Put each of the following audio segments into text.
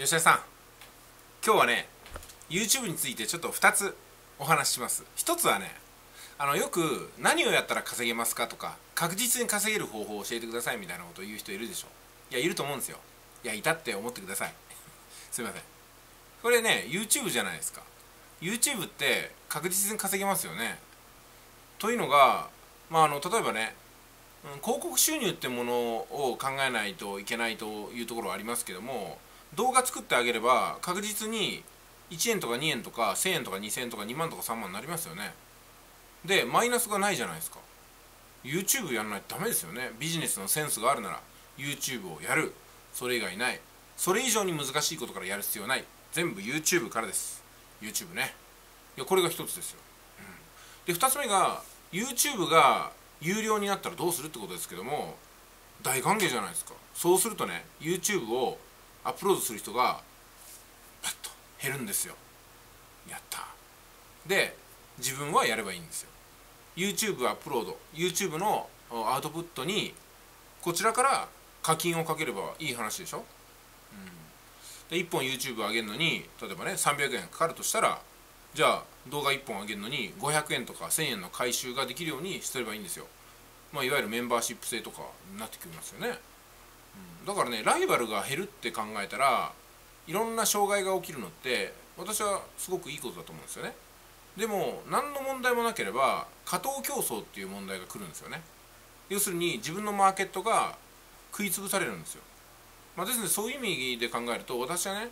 吉田さん、今日はね YouTube についてちょっと2つお話しします。1つはねよく何をやったら稼げますかとか、確実に稼げる方法を教えてくださいみたいなことを言う人いるでしょ。いや、いると思うんですよ。いや、いたって思ってくださいすいません。これね YouTube じゃないですか。 YouTube って確実に稼げますよね。というのが、例えばね広告収入ってものを考えないといけないというところはありますけども、動画作ってあげれば確実に1円とか2円とか1000円とか2000円とか2万とか3万になりますよね。でマイナスがないじゃないですか。 YouTube やらないとダメですよね。ビジネスのセンスがあるなら YouTube をやる、それ以外ない、それ以上に難しいことからやる必要ない、全部 YouTube からです。 YouTube ね。いや、これが一つですよ、で2つ目が YouTube が有料になったらどうするってことですけども、大歓迎じゃないですか。そうするとね YouTube をアップロードする人がパッと減るんですよ。やった。で自分はやればいいんですよ。 YouTube アップロード、 YouTube のアウトプットにこちらから課金をかければいい話でしょ、で1本 YouTube 上げるのに例えばね300円かかるとしたら、じゃあ動画1本上げるのに500円とか1000円の回収ができるようにしてればいいんですよ。いわゆるメンバーシップ制とかになってきますよね。だからね、ライバルが減るって考えたらいろんな障害が起きるのって私はすごくいいことだと思うんですよね。でも何の問題もなければ過当競争っていう問題が来るんですよね。要するに自分のマーケットが食い潰されるんですよ。ですのでそういう意味で考えると私はね、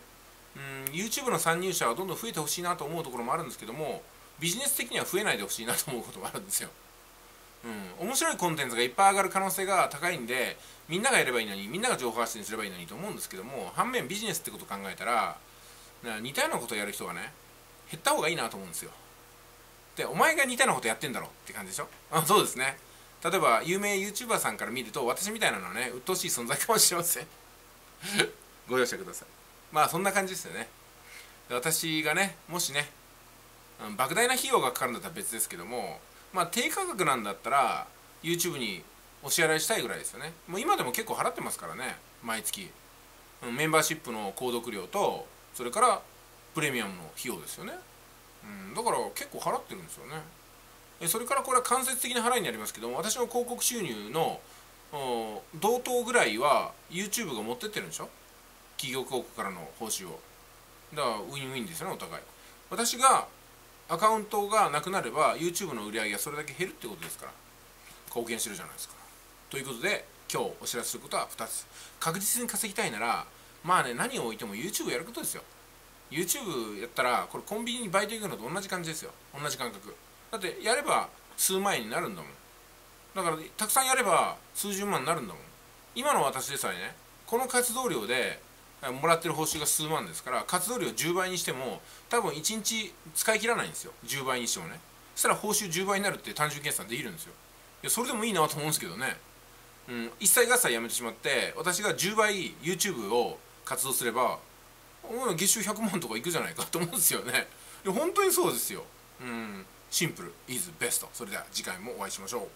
YouTube の参入者はどんどん増えてほしいなと思うところもあるんですけども、ビジネス的には増えないでほしいなと思うこともあるんですよ。面白いコンテンツがいっぱい上がる可能性が高いんで、みんながやればいいのに、みんなが情報発信すればいいのにと思うんですけども、反面ビジネスってことを考えたら似たようなことをやる人はね減った方がいいなと思うんですよ。でお前が似たようなことやってんだろって感じでしょ。そうですね。例えば有名 YouTuber さんから見ると私みたいなのはね鬱陶しい存在かもしれませんご容赦ください。そんな感じですよね。私がねもしね莫大な費用がかかるんだったら別ですけども、低価格なんだったら YouTube にお支払いしたいぐらいですよね。もう今でも結構払ってますからね、毎月メンバーシップの購読料とそれからプレミアムの費用ですよね。だから結構払ってるんですよね。それからこれは間接的な払いになりますけども、私の広告収入の同等ぐらいは YouTube が持ってってるんでしょ、企業広告からの報酬を。だからウィンウィンですよね、お互い。私がアカウントがなくなれば YouTube の売り上げがそれだけ減るってことですから貢献してるじゃないですか。ということで今日お知らせすることは2つ。確実に稼ぎたいなら何を置いても YouTube やることですよ。 YouTube やったらこれコンビニにバイト行くのと同じ感じですよ。同じ感覚だって、やれば数万円になるんだもん。だからたくさんやれば数十万になるんだもん。今の私でさえねこの活動量でもらってる報酬が数万ですから、活動量10倍にしても多分1日使い切らないんですよ。10倍にしてもね。そしたら報酬10倍になるって単純計算できるんですよ。いや、それでもいいなと思うんですけどね。一切合切やめてしまって私が10倍 YouTube を活動すれば月収100万とかいくじゃないかと思うんですよね。いや本当にそうですよ。シンプルイズベスト。それでは次回もお会いしましょう。